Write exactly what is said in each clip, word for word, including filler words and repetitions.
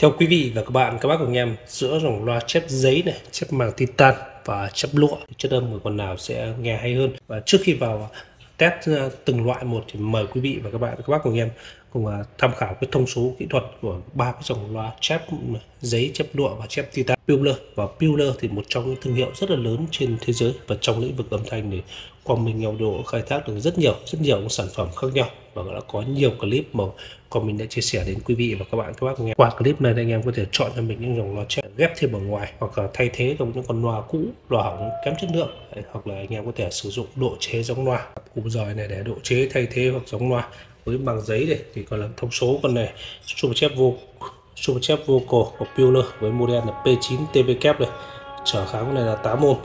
Theo quý vị và các bạn, các bác cùng em giữa dòng loa chép giấy này, chép màng titan và chép lụa, chất âm của con nào sẽ nghe hay hơn. Và trước khi vào test từng loại một thì mời quý vị và các bạn, các bác cùng em cùng tham khảo cái thông số kỹ thuật của ba cái dòng loa chép giấy, chép lụa và chép titan. Pioneer và Pioneer thì một trong những thương hiệu rất là lớn trên thế giới, và trong lĩnh vực âm thanh thì Quang Minh Audio khai thác được rất nhiều rất nhiều sản phẩm khác nhau, và đã có nhiều clip mà Quang Minh đã chia sẻ đến quý vị và các bạn, các bác nghe. Qua clip này anh em có thể chọn cho mình những dòng loa chép ghép thêm ở ngoài, hoặc là thay thế trong những con loa cũ, loa hỏng kém chất lượng, hoặc là anh em có thể sử dụng độ chế giống loa, cụm giòi này để độ chế thay thế hoặc giống loa. Với bằng giấy này thì còn là thông số con này super chép vô super chép vô cổ của Pioneer với model là P chín T W này, trở kháng con này là tám ôm,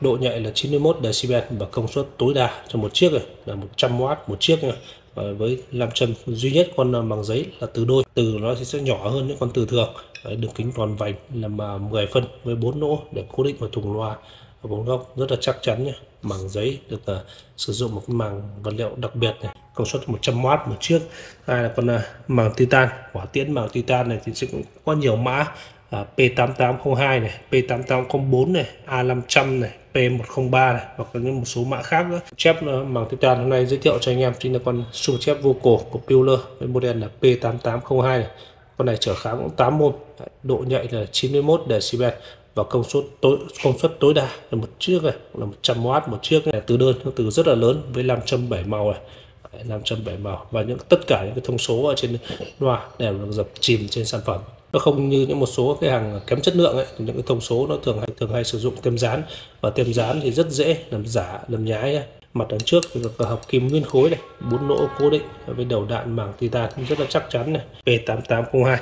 độ nhạy là chín mươi mốt decibel và công suất tối đa cho một chiếc này là một trăm oát một chiếc này. Với làm chân duy nhất con bằng giấy là từ đôi, từ nó sẽ nhỏ hơn những con từ thường. Đường kính tròn vành làm mười phân với bốn lỗ để cố định vào thùng loa ở bốn góc, rất là chắc chắn nhé. Màng giấy được uh, sử dụng một cái màng vật liệu đặc biệt này, công suất một trăm oát một chiếc. Hai là con uh, màng titan, hỏa tiễn màng titan này thì sẽ cũng có nhiều mã uh, P tám tám không hai này, P tám tám không bốn này, A năm trăm này, P một không ba này, hoặc là những một số mã khác nữa. Chép uh, màng titan hôm nay giới thiệu cho anh em chính là con super chép vô cổ của Pioneer với model là P tám tám không hai này. Con này trở kháng cũng tám ôm, độ nhạy là chín mươi mốt decibel và công suất tối công suất tối đa là một chiếc này là một trăm oát một chiếc này. Từ đơn từ rất là lớn với làm châm bảy màu này, làm châm bảy màu và những tất cả những cái thông số ở trên loa đều được dập chìm trên sản phẩm. Nó không như những một số cái hàng kém chất lượng ấy, những cái thông số nó thường hay thường hay sử dụng tem dán, và tem dán thì rất dễ làm giả làm nhái ấy. Mặt đằng trước thì được hợp kim nguyên khối này, bốn lỗ cố định với đầu đạn màng titan rất là chắc chắn này. P tám tám không hai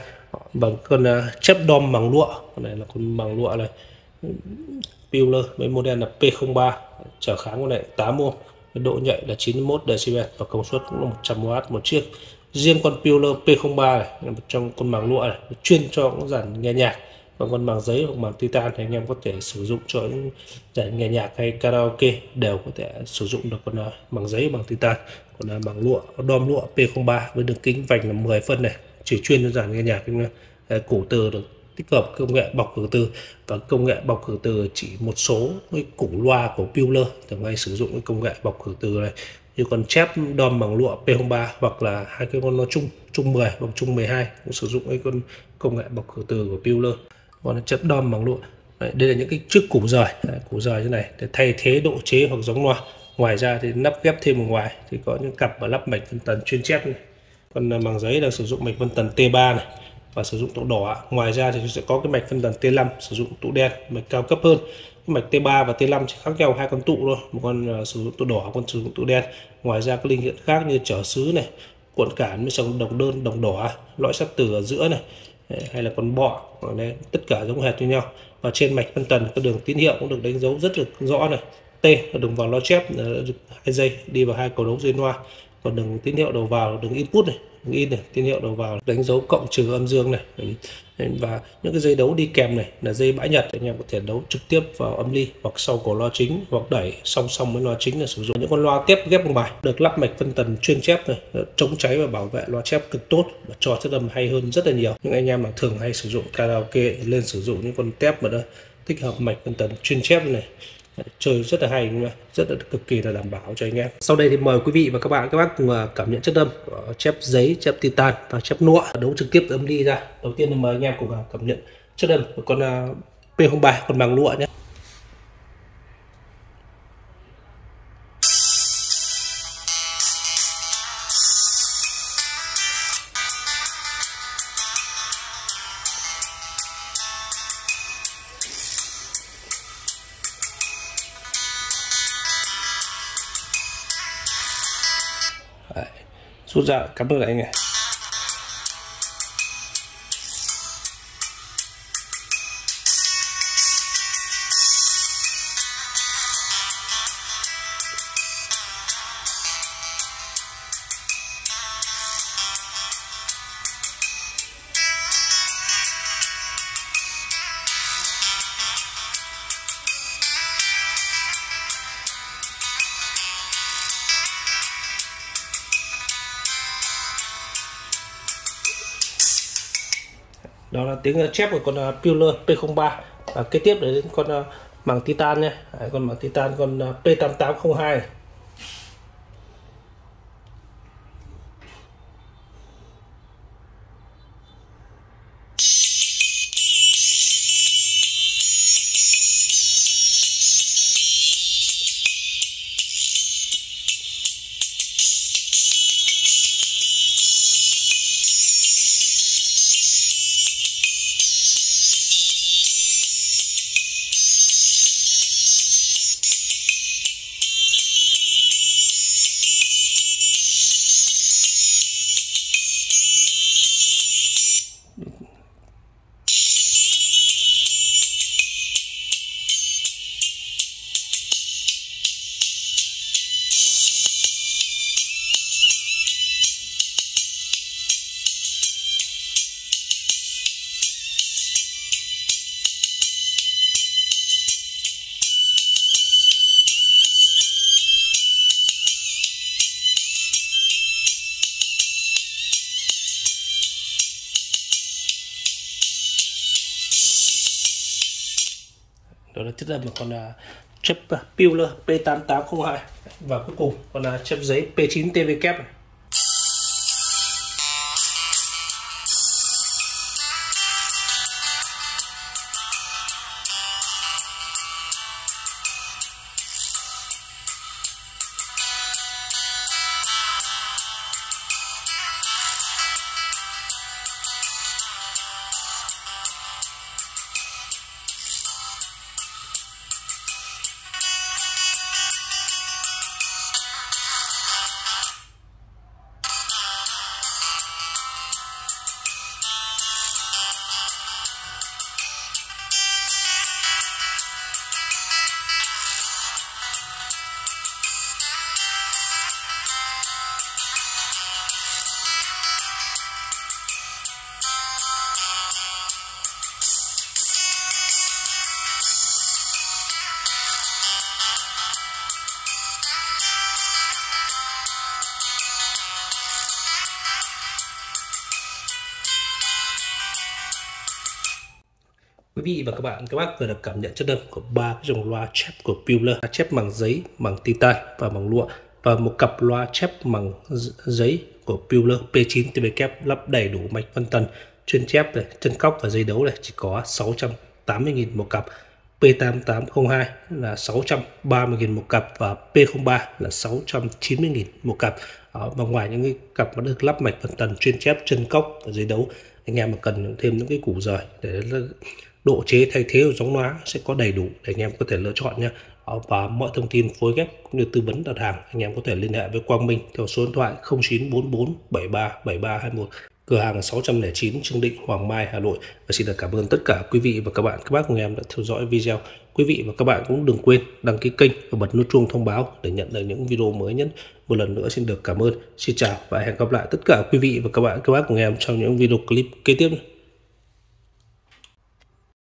bằng con chép đom bằng lụa, con này là con bằng lụa này, Pioneer với model là P không ba, trở kháng con này tám ôm, độ nhạy là chín mươi mốt decibel và công suất cũng là một trăm oát một chiếc. Riêng con Pioneer P không ba này là một trong con màng lụa này, chuyên cho những dàn nghe nhạc, còn con màng giấy hoặc màng titan thì anh em có thể sử dụng cho những dàn nghe nhạc hay karaoke đều có thể sử dụng được con màng giấy bằng titan. Còn màng lụa đom lụa P không ba với đường kính vành là mười phân này, chỉ chuyên cho dàn nghe nhạc. Củ từ được tích hợp công nghệ bọc cử từ, và công nghệ bọc cử từ chỉ một số cái củ loa của Pioneer thường hay sử dụng cái công nghệ bọc cử từ này, như con chép đom bằng lụa P không ba hoặc là hai cái con nó chung chung mười hoặc chung mười hai cũng sử dụng cái con công nghệ bọc cử từ của Pioneer. Còn chép đom bằng lụa đấy, đây là những cái chiếc củ rời củ rời như này để thay thế độ chế hoặc giống loa. Ngoài ra thì nắp ghép thêm ở ngoài thì có những cặp và lắp mạch phân tần chuyên chép này. Còn màng giấy là sử dụng mạch phân tần T ba này và sử dụng tụ đỏ. Ngoài ra thì sẽ có cái mạch phân tần T năm sử dụng tụ đen, mạch cao cấp hơn. Cái mạch T ba và T năm chỉ khác nhau hai con tụ thôi, một con sử dụng tụ đỏ, một con sử dụng tụ đen. Ngoài ra các linh kiện khác như trở sứ này, cuộn cản với sóng đồng đơn, đồng đỏ, lõi sắt từ ở giữa này, hay là con bọ ở đây, tất cả giống hệt như nhau. Và trên mạch phân tần các đường tín hiệu cũng được đánh dấu rất là rõ này. T là đường vào loa chép, hai dây đi vào hai cầu đấu dây loa. Còn đường tín hiệu đầu vào, đường input này, đường in này, tín hiệu đầu vào đánh dấu cộng trừ âm dương này. Và những cái dây đấu đi kèm này là dây bãi nhật, anh em có thể đấu trực tiếp vào âm ly hoặc sau của loa chính, hoặc đẩy song song với loa chính là sử dụng. Những con loa tiếp ghép bằng bài được lắp mạch phân tần chuyên chép này, chống cháy và bảo vệ loa chép cực tốt và cho chất âm hay hơn rất là nhiều. Những anh em mà thường hay sử dụng karaoke lên sử dụng những con tép mà đó tích hợp mạch phân tần chuyên chép này, chơi rất là hay, rất là cực kỳ là đảm bảo cho anh em. Sau đây thì mời quý vị và các bạn các bác cùng cảm nhận chất âm của chép giấy, chép titan và chép lụa đấu trực tiếp âm ly ra. Đầu tiên thì mời anh em cùng cảm nhận chất âm của con P không ba, con màng lụa nhé. Rút ra cắm được lại anh này. Đó là tiếng chép của con Pioneer P không ba. Và kế tiếp đến con màng titan nhé, con màng titan con P tám tám không hai. Đó là chất âm của con là chép Pioneer P tám tám không hai. Và cuối cùng còn là chép giấy P chín T V K. Quý vị và các bạn, các bác vừa được cảm nhận chất âm của ba cái dòng loa chép của Pioneer, chép bằng giấy, bằng titan và bằng lụa, và một cặp loa chép bằng giấy của Pioneer P chín T B K lắp đầy đủ mạch phân tần, chuyên chép này, chân cóc và dây đấu này chỉ có sáu trăm tám mươi nghìn một cặp, P tám tám không hai là sáu trăm ba mươi nghìn một cặp và P không ba là sáu trăm chín mươi nghìn một cặp. Và ngoài những cái cặp nó được lắp mạch phân tần, chuyên chép, chân cóc và dây đấu, anh em mà cần thêm những cái củ rời để độ chế thay thế của giống loa sẽ có đầy đủ để anh em có thể lựa chọn nhé. Và mọi thông tin phối ghép cũng như tư vấn đặt hàng, anh em có thể liên hệ với Quang Minh theo số điện thoại không chín bốn bốn bảy ba bảy ba hai một, cửa hàng sáu trăm lẻ chín Trương Định, Hoàng Mai, Hà Nội. Và xin được cảm ơn tất cả quý vị và các bạn, các bác cùng em đã theo dõi video. Quý vị và các bạn cũng đừng quên đăng ký kênh và bật nút chuông thông báo để nhận được những video mới nhất. Một lần nữa xin được cảm ơn, xin chào và hẹn gặp lại tất cả quý vị và các bạn, các bác cùng em trong những video clip kế tiếp.